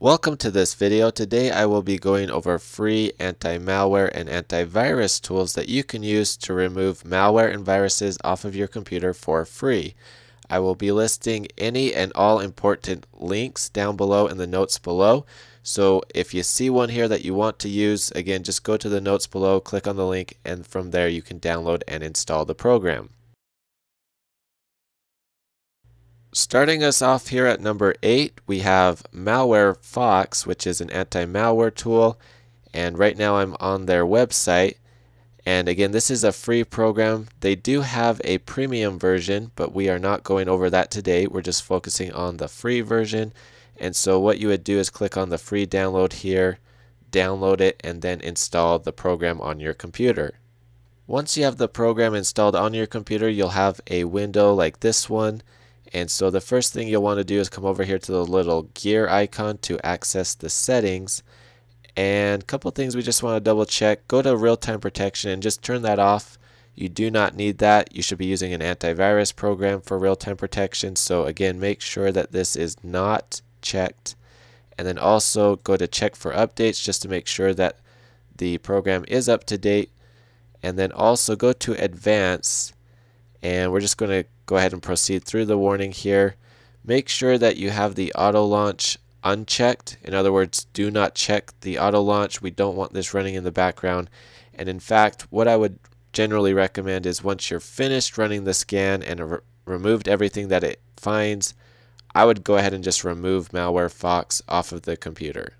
Welcome to this video. Today I will be going over free anti-malware and antivirus tools that you can use to remove malware and viruses off of your computer for free. I will be listing any and all important links down below in the notes below. So if you see one here that you want to use, again, just go to the notes below, click on the link, and from there you can download and install the program. Starting us off here at number 8, we have MalwareFox, which is an anti-malware tool, and right now I'm on their website. And again, this is a free program. They do have a premium version, but we are not going over that today. We're just focusing on the free version. And so what you would do is click on the free download here, download it, and then install the program on your computer. Once you have the program installed on your computer, you'll have a window like this one. And so the first thing you'll want to do is come over here to the little gear icon to access the settings. And a couple things we just want to double check. Go to real-time protection and just turn that off. You do not need that. You should be using an antivirus program for real-time protection. So again, make sure that this is not checked. And then also go to check for updates just to make sure that the program is up to date. And then also go to advanced. And we're just going to go ahead and proceed through the warning here. Make sure that you have the auto launch unchecked. In other words, do not check the auto launch. We don't want this running in the background. And in fact, what I would generally recommend is once you're finished running the scan and removed everything that it finds, I would go ahead and just remove MalwareFox off of the computer.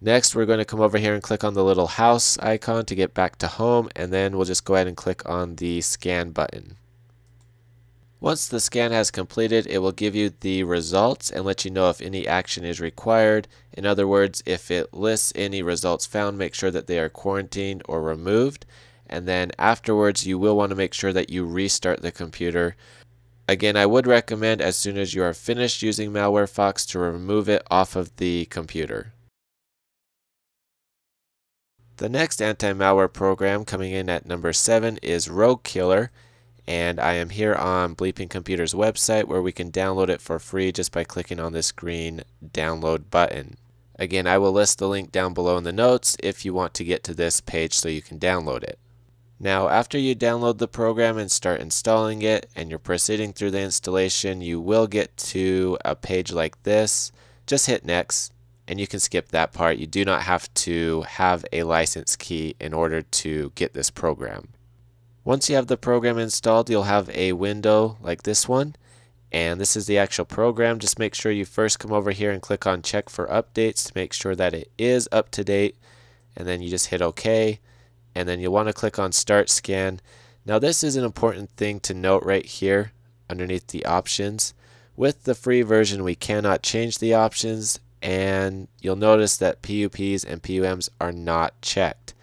Next, we're going to come over here and click on the little house icon to get back to home, and then we'll just go ahead and click on the scan button. Once the scan has completed, it will give you the results and let you know if any action is required. In other words, if it lists any results found, make sure that they are quarantined or removed. And then afterwards, you will want to make sure that you restart the computer. Again, I would recommend as soon as you are finished using MalwareFox to remove it off of the computer. The next anti-malware program coming in at number 7 is RogueKiller. And I am here on Bleeping Computer's website where we can download it for free just by clicking on this green download button. Again, I will list the link down below in the notes if you want to get to this page so you can download it. Now, after you download the program and start installing it and you're proceeding through the installation, you will get to a page like this. Just hit next and you can skip that part. You do not have to have a license key in order to get this program. Once you have the program installed, you'll have a window like this one, and this is the actual program. Just make sure you first come over here and click on check for updates to make sure that it is up to date, and then you just hit OK, and then you'll want to click on start scan. Now this is an important thing to note right here underneath the options. With the free version, we cannot change the options, and you'll notice that PUPs and PUMs are not checked.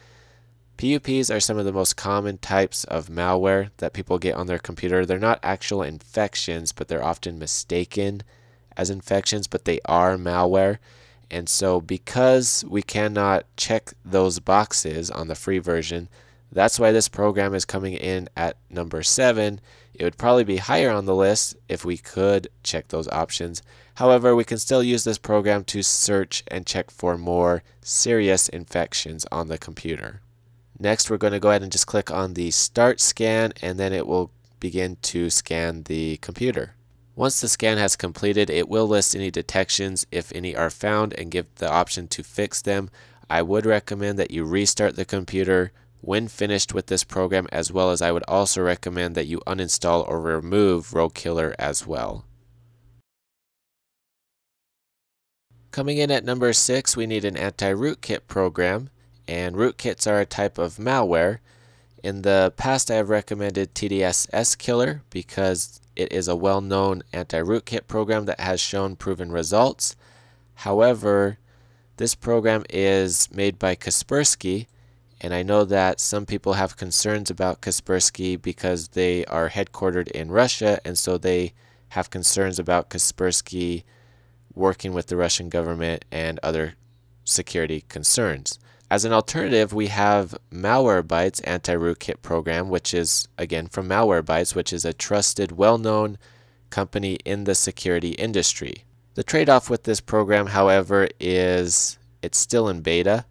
PUPs are some of the most common types of malware that people get on their computer. They're not actual infections, but they're often mistaken as infections, but they are malware. And so because we cannot check those boxes on the free version, that's why this program is coming in at number 7. It would probably be higher on the list if we could check those options. However, we can still use this program to search and check for more serious infections on the computer. Next, we're going to go ahead and just click on the start scan, and then it will begin to scan the computer. Once the scan has completed, it will list any detections, if any are found, and give the option to fix them. I would recommend that you restart the computer when finished with this program, as well as I would also recommend that you uninstall or remove RogueKiller as well. Coming in at number 6, we need an anti-rootkit program. And rootkits are a type of malware. In the past, I have recommended TDSS Killer because it is a well-known anti-rootkit program that has shown proven results. However, this program is made by Kaspersky, and I know that some people have concerns about Kaspersky because they are headquartered in Russia, and so they have concerns about Kaspersky working with the Russian government and other security concerns. As an alternative, we have Malwarebytes Anti-Rootkit program, which is, again, from Malwarebytes, which is a trusted, well-known company in the security industry. The trade-off with this program, however, is it's still in beta,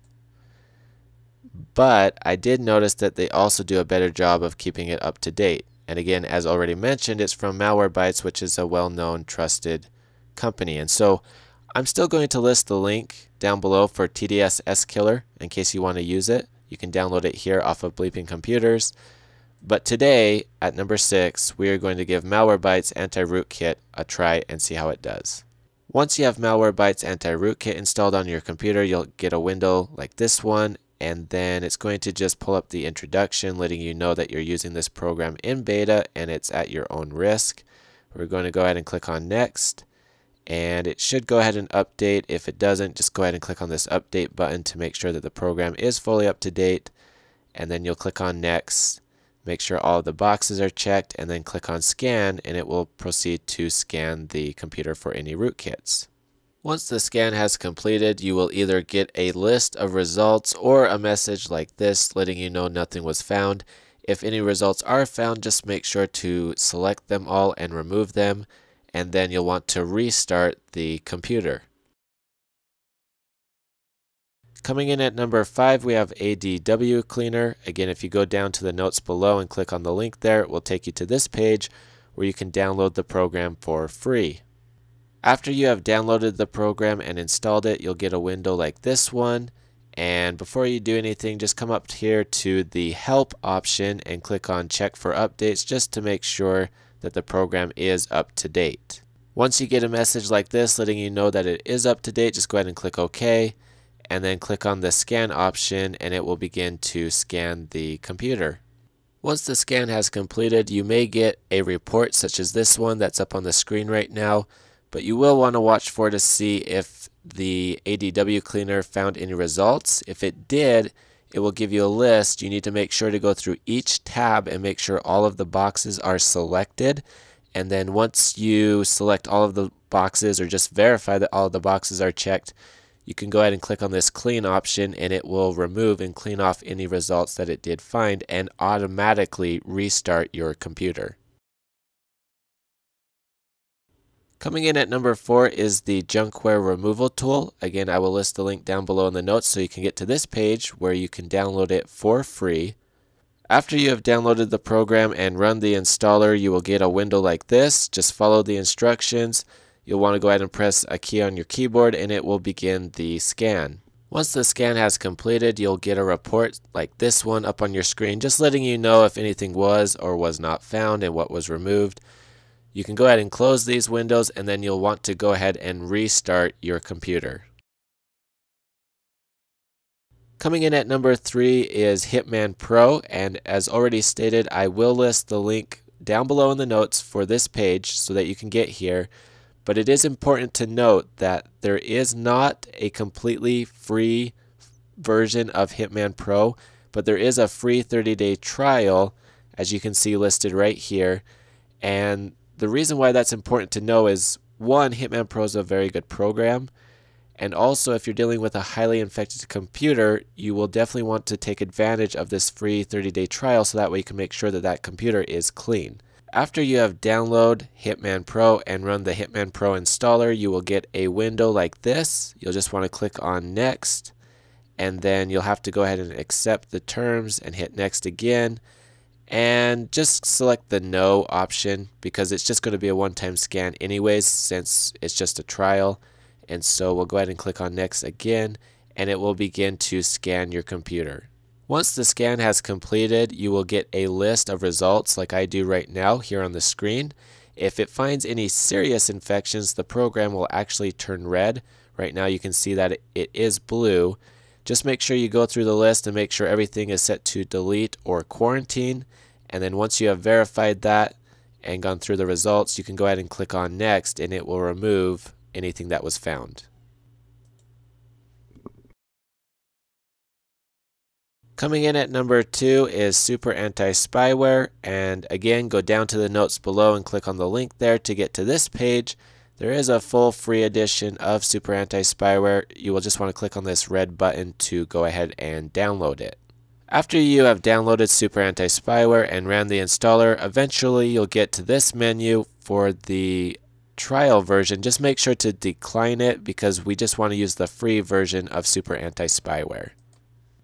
but I did notice that they also do a better job of keeping it up to date. And again, as already mentioned, it's from Malwarebytes, which is a well-known, trusted company. And so I'm still going to list the link down below for TDS Killer in case you want to use it. You can download it here off of Bleeping Computers. But today, at number 6, we are going to give Malwarebytes Anti-Rootkit a try and see how it does. Once you have Malwarebytes Anti-Rootkit installed on your computer, you'll get a window like this one, and then it's going to just pull up the introduction, letting you know that you're using this program in beta and it's at your own risk. We're going to go ahead and click on Next. And it should go ahead and update. If it doesn't, just go ahead and click on this update button to make sure that the program is fully up to date, and then you'll click on Next, make sure all the boxes are checked, and then click on Scan, and it will proceed to scan the computer for any rootkits. Once the scan has completed, you will either get a list of results or a message like this letting you know nothing was found. If any results are found, just make sure to select them all and remove them, and then you'll want to restart the computer. Coming in at number 5, we have ADW Cleaner. Again, if you go down to the notes below and click on the link there, it will take you to this page where you can download the program for free. After you have downloaded the program and installed it, you'll get a window like this one. And before you do anything, just come up here to the Help option and click on Check for Updates just to make sure that the program is up to date. Once you get a message like this letting you know that it is up to date, just go ahead and click OK, and then click on the Scan option, and it will begin to scan the computer. Once the scan has completed, you may get a report such as this one that's up on the screen right now, but you will want to watch for to see if the ADW Cleaner found any results. If it did, it will give you a list. You need to make sure to go through each tab and make sure all of the boxes are selected. And then once you select all of the boxes, or just verify that all of the boxes are checked, you can go ahead and click on this Clean option, and it will remove and clean off any results that it did find and automatically restart your computer. Coming in at number 4 is the Junkware Removal Tool. Again, I will list the link down below in the notes so you can get to this page where you can download it for free. After you have downloaded the program and run the installer, you will get a window like this. Just follow the instructions. You'll want to go ahead and press a key on your keyboard, and it will begin the scan. Once the scan has completed, you'll get a report like this one up on your screen, just letting you know if anything was or was not found and what was removed. You can go ahead and close these windows, and then you'll want to go ahead and restart your computer. Coming in at number 3 is Hitman Pro, and as already stated, I will list the link down below in the notes for this page so that you can get here, but it is important to note that there is not a completely free version of Hitman Pro, but there is a free 30-day trial, as you can see listed right here, and the reason why that's important to know is, one, Hitman Pro is a very good program, and also if you're dealing with a highly infected computer, you will definitely want to take advantage of this free 30-day trial so that way you can make sure that that computer is clean. After you have downloaded Hitman Pro and run the Hitman Pro installer, you will get a window like this. You'll just want to click on Next, and then you'll have to go ahead and accept the terms and hit Next again. And just select the No option because it's just going to be a one-time scan anyways since it's just a trial. And so we'll go ahead and click on Next again, and it will begin to scan your computer. Once the scan has completed, you will get a list of results like I do right now here on the screen. If it finds any serious infections, the program will actually turn red. Right now you can see that it is blue. Just make sure you go through the list and make sure everything is set to delete or quarantine. And then once you have verified that and gone through the results, you can go ahead and click on Next, and it will remove anything that was found. Coming in at number 2 is Super Anti-Spyware. And again, go down to the notes below and click on the link there to get to this page. There is a full free edition of Super Anti-Spyware. You will just want to click on this red button to go ahead and download it. After you have downloaded Super Anti-Spyware and ran the installer, eventually you'll get to this menu for the trial version, just make sure to decline it because we just want to use the free version of Super Anti-Spyware.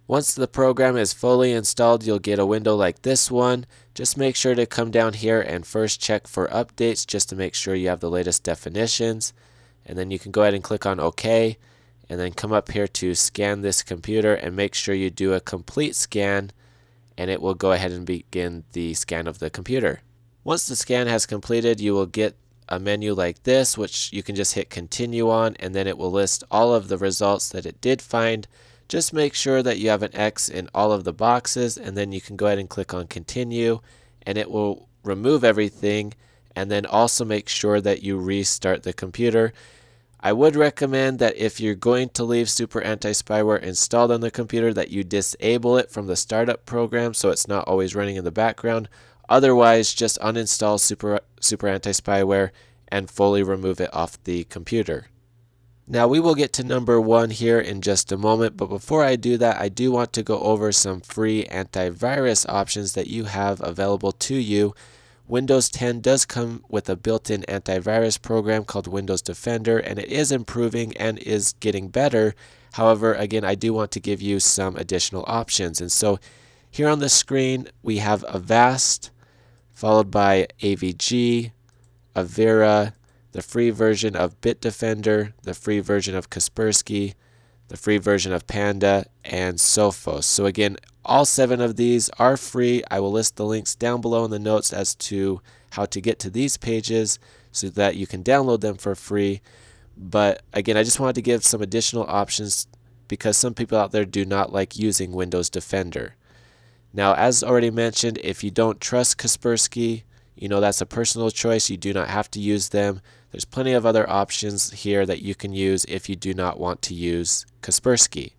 Once the program is fully installed, you'll get a window like this one. Just make sure to come down here and first check for updates just to make sure you have the latest definitions. And then you can go ahead and click on OK. And then come up here to scan this computer and make sure you do a complete scan, and it will go ahead and begin the scan of the computer. Once the scan has completed, you will get a menu like this, which you can just hit continue on, and then it will list all of the results that it did find. Just make sure that you have an X in all of the boxes, and then you can go ahead and click on continue, and it will remove everything, and then also make sure that you restart the computer. I would recommend that if you're going to leave Super Anti-Spyware installed on the computer, that you disable it from the startup program so it's not always running in the background. Otherwise, just uninstall Super Anti-Spyware and fully remove it off the computer. Now we will get to number one here in just a moment, but before I do that, I do want to go over some free antivirus options that you have available to you. Windows 10 does come with a built-in antivirus program called Windows Defender, and it is improving and is getting better. However, again, I do want to give you some additional options. And so here on the screen, we have Avast, followed by AVG, Avira, the free version of Bitdefender, the free version of Kaspersky, the free version of Panda, and Sophos. So again, all 7 of these are free. I will list the links down below in the notes as to how to get to these pages so that you can download them for free. But again, I just wanted to give some additional options because some people out there do not like using Windows Defender. Now, as already mentioned, if you don't trust Kaspersky, you know that's a personal choice. You do not have to use them. There's plenty of other options here that you can use if you do not want to use Kaspersky.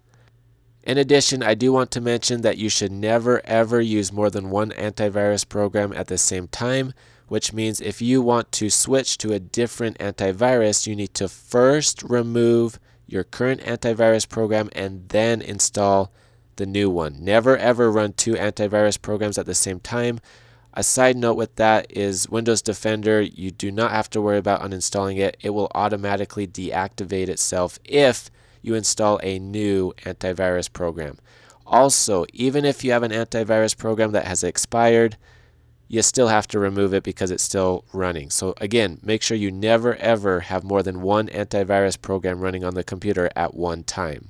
In addition, I do want to mention that you should never ever use more than one antivirus program at the same time, which means if you want to switch to a different antivirus, you need to first remove your current antivirus program and then install the new one. Never ever run 2 antivirus programs at the same time. A side note with that is Windows Defender, you do not have to worry about uninstalling it. It will automatically deactivate itself if you install a new antivirus program. Also, even if you have an antivirus program that has expired, you still have to remove it because it's still running. So again, make sure you never ever have more than one antivirus program running on the computer at one time.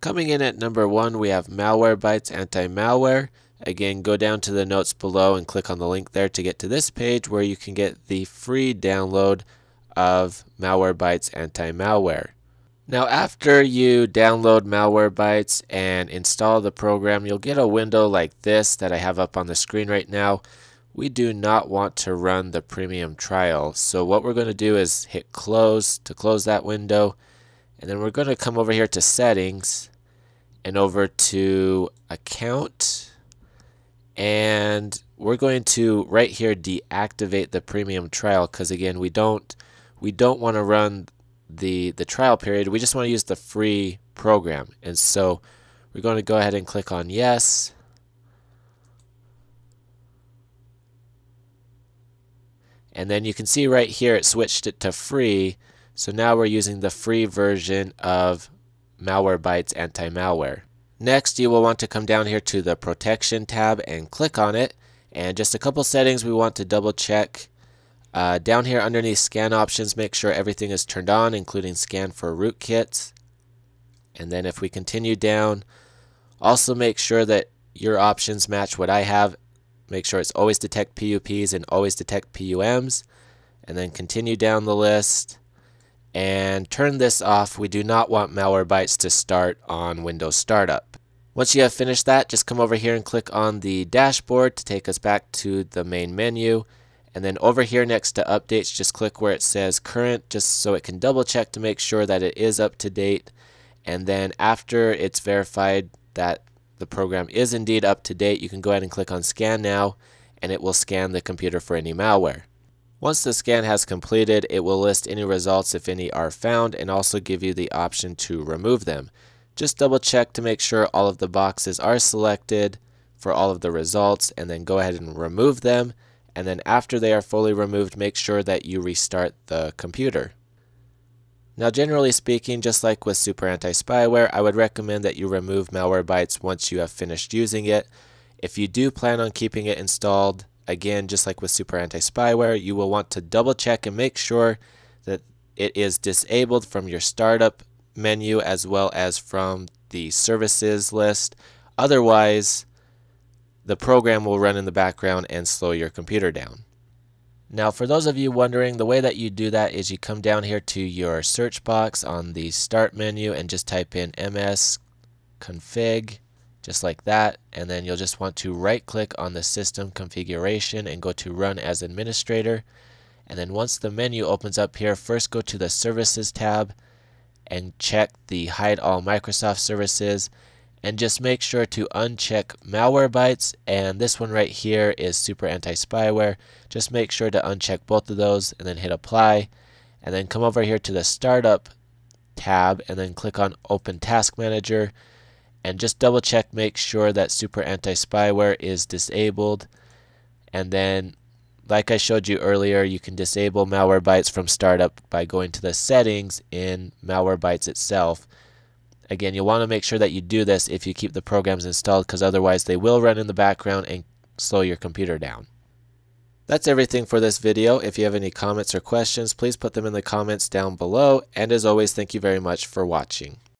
Coming in at number 1, we have Malwarebytes Anti-Malware. Again, go down to the notes below and click on the link there to get to this page where you can get the free download of Malwarebytes Anti-Malware. Now after you download Malwarebytes and install the program, you'll get a window like this that I have up on the screen right now. We do not want to run the premium trial, so what we're going to do is hit close to close that window, and then we're going to come over here to settings and over to account, and we're going to right here deactivate the premium trial because again we don't want to run the trial period. We just want to use the free program, and so we're going to go ahead and click on yes, and then you can see right here it switched it to free, so now we're using the free version of Malwarebytes Anti-Malware. Next, you will want to come down here to the protection tab and click on it, and just a couple settings we want to double check. Down here underneath scan options, make sure everything is turned on, including scan for rootkits. And then if we continue down, also make sure that your options match what I have. Make sure it's always detect PUPs and always detect PUMs, and then continue down the list. And turn this off. We do not want Malwarebytes to start on Windows Startup. Once you have finished that, just come over here and click on the dashboard to take us back to the main menu. And then over here next to updates, just click where it says current, just so it can double check to make sure that it is up to date. And then after it's verified that the program is indeed up to date, you can go ahead and click on scan now, and it will scan the computer for any malware. Once the scan has completed, it will list any results if any are found and also give you the option to remove them. Just double check to make sure all of the boxes are selected for all of the results and then go ahead and remove them. and then after they are fully removed, make sure that you restart the computer. Now, generally speaking, just like with Super Anti-Spyware, I would recommend that you remove Malwarebytes once you have finished using it. If you do plan on keeping it installed, again, just like with Super Anti-Spyware, you will want to double check and make sure that it is disabled from your startup menu as well as from the services list. Otherwise, the program will run in the background and slow your computer down. Now, for those of you wondering, the way that you do that is you come down here to your search box on the start menu and just type in msconfig, just like that, and then you'll just want to right click on the system configuration and go to run as administrator. And then once the menu opens up here, first go to the services tab and check the hide all Microsoft services, and just make sure to uncheck Malwarebytes, and this one right here is Super Anti-Spyware. Just make sure to uncheck both of those and then hit apply, and then come over here to the startup tab and then click on open task manager and just double check, make sure that Super Anti-Spyware is disabled. And then, like I showed you earlier, you can disable Malwarebytes from startup by going to the settings in Malwarebytes itself. Again, you'll want to make sure that you do this if you keep the programs installed, because otherwise they will run in the background and slow your computer down. That's everything for this video. If you have any comments or questions, please put them in the comments down below. And as always, thank you very much for watching.